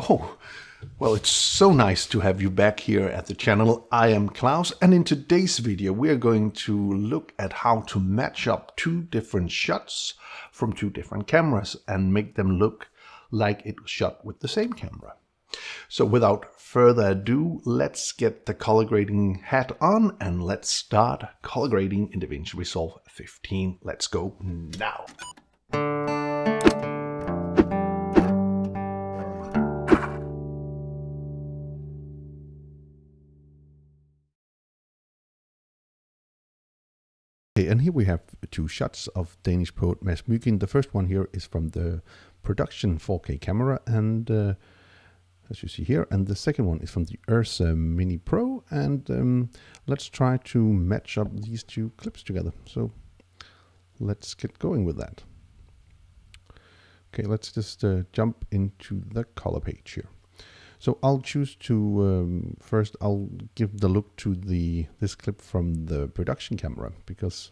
Oh, well, it's so nice to have you back here at the channel. I am Klaus, and in today's video we are going to look at how to match up two different shots from two different cameras and make them look like it was shot with the same camera. So without further ado, let's get the color grading hat on and let's start color grading in DaVinci Resolve 15. Let's go now. Okay, and here we have two shots of Danish poet Mads. The first one here is from the production 4K camera, and as you see here, and the second one is from the Ursa Mini Pro, and let's try to match up these two clips together. So let's get going with that. Okay, let's just jump into the color page here. So I'll choose to, first I'll give the look to this clip from the production camera, because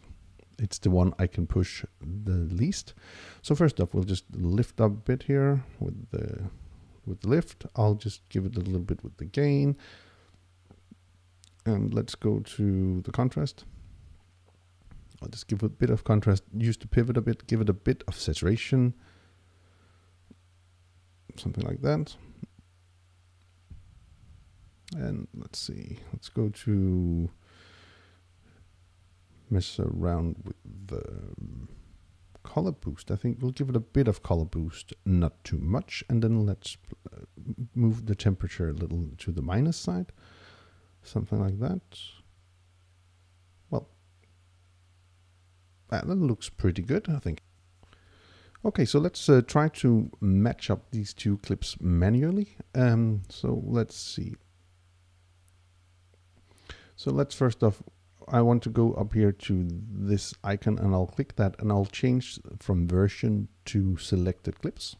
it's the one I can push the least. So first off, we'll just lift up a bit here with the lift. I'll just give it a little bit with the gain, and let's go to the contrast. I'll just give it a bit of contrast, use the pivot a bit, give it a bit of saturation, something like that. And let's see, let's go to mess around with the color boost. I think we'll give it a bit of color boost, not too much, and then let's move the temperature a little to the minus side, something like that. Well, that looks pretty good, I think. Okay, so let's try to match up these two clips manually. So let's see. So let's first off, I want to go up here to this icon, and I'll click that, and I'll change from version to selected clips,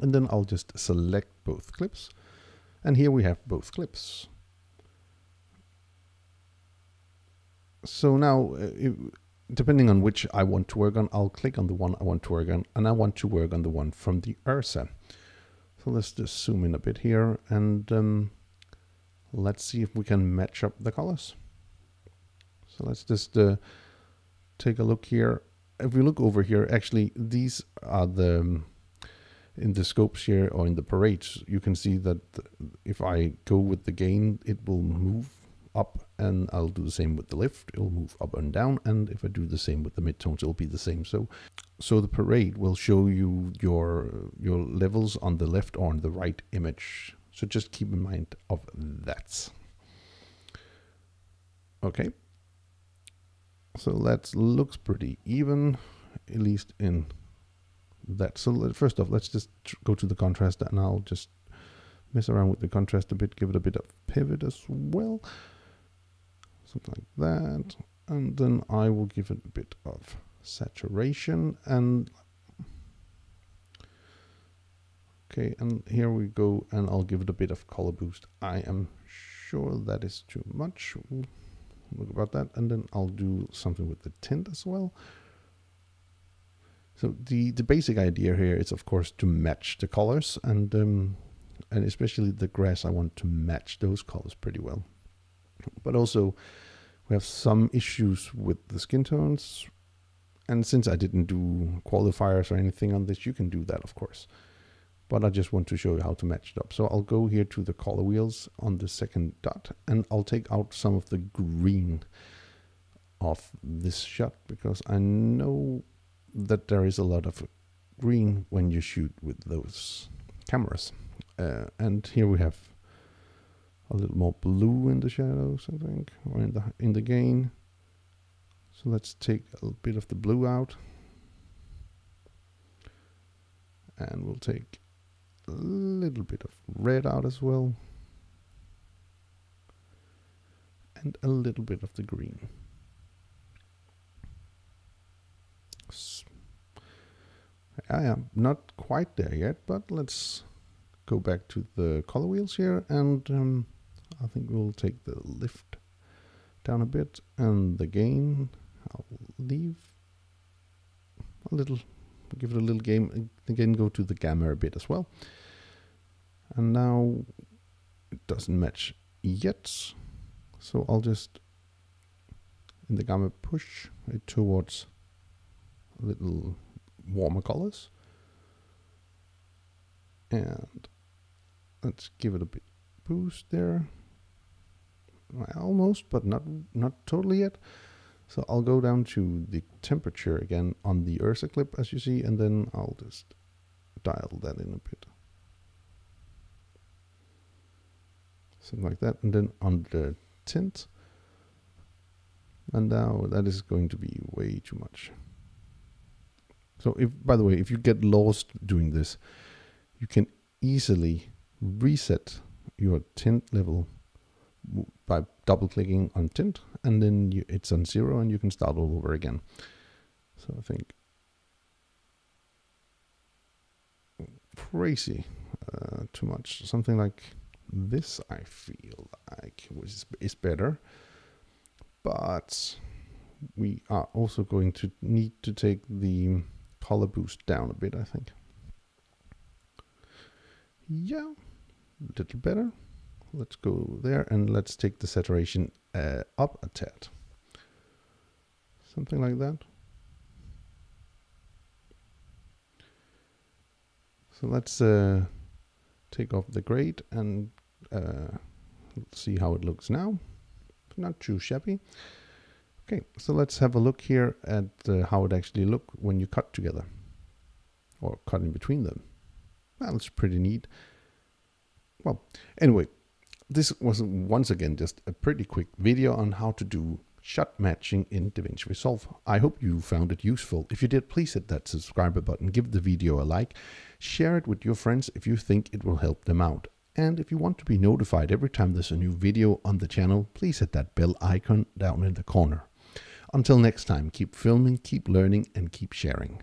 and then I'll just select both clips, and here we have both clips. So now, depending on which I want to work on, I'll click on the one I want to work on, and I want to work on the one from the Ursa. So let's just zoom in a bit here, and let's see if we can match up the colors. So let's just take a look here. If we look over here, actually, these are in the scopes here, or in the parades, you can see that if I go with the gain, it will move up, and I'll do the same with the lift, it'll move up and down, and if I do the same with the midtones, it'll be the same. So the parade will show you your levels on the left or on the right image. So just keep in mind of that. Okay. So that looks pretty even, at least in that. So first off, let's just go to the contrast, and I'll just mess around with the contrast a bit, give it a bit of pivot as well, something like that. And then I will give it a bit of saturation, and okay, and here we go, and I'll give it a bit of color boost. I am sure that is too much. Look about that, and then I'll do something with the tint as well. So the basic idea here is, of course, to match the colors, and especially the grass. I want to match those colors pretty well, but also we have some issues with the skin tones, and since I didn't do qualifiers or anything on this, you can do that, of course, but I just want to show you how to match it up. So I'll go here to the color wheels on the second dot, and I'll take out some of the green of this shot, because I know that there is a lot of green when you shoot with those cameras. And here we have a little more blue in the shadows, I think, or in the gain. So let's take a bit of the blue out, and we'll take a little bit of red out as well, and a little bit of the green. I am not quite there yet, but let's go back to the color wheels here, and I think we'll take the lift down a bit, and the gain I'll leave a little, give it a little game, again go to the gamma a bit as well, And now it doesn't match yet. So I'll just, in the gamut, push it towards a little warmer colors. And let's give it a bit boost there. Almost, but not totally yet. So I'll go down to the temperature again on the Ursa clip, as you see, and then I'll just dial that in a bit. Something like that, and then on the tint. And now that is going to be way too much. So if, by the way, if you get lost doing this, you can easily reset your tint level by double clicking on tint, and then it's on 0 and you can start all over again. So I think crazy too much, something like this I feel like is better, but we are also going to need to take the color boost down a bit, I think. Yeah, a little better. Let's go there and let's take the saturation up a tad. Something like that. So let's take off the grade and see how it looks now. Not too shabby. Okay, so let's have a look here at how it actually looks when you cut together. Or cut in between them. Well, it's pretty neat. Well, anyway. This was once again just a pretty quick video on how to do shot matching in DaVinci Resolve. I hope you found it useful. If you did, please hit that subscribe button, give the video a like, share it with your friends if you think it will help them out. And if you want to be notified every time there's a new video on the channel, please hit that bell icon down in the corner. Until next time, keep filming, keep learning, and keep sharing.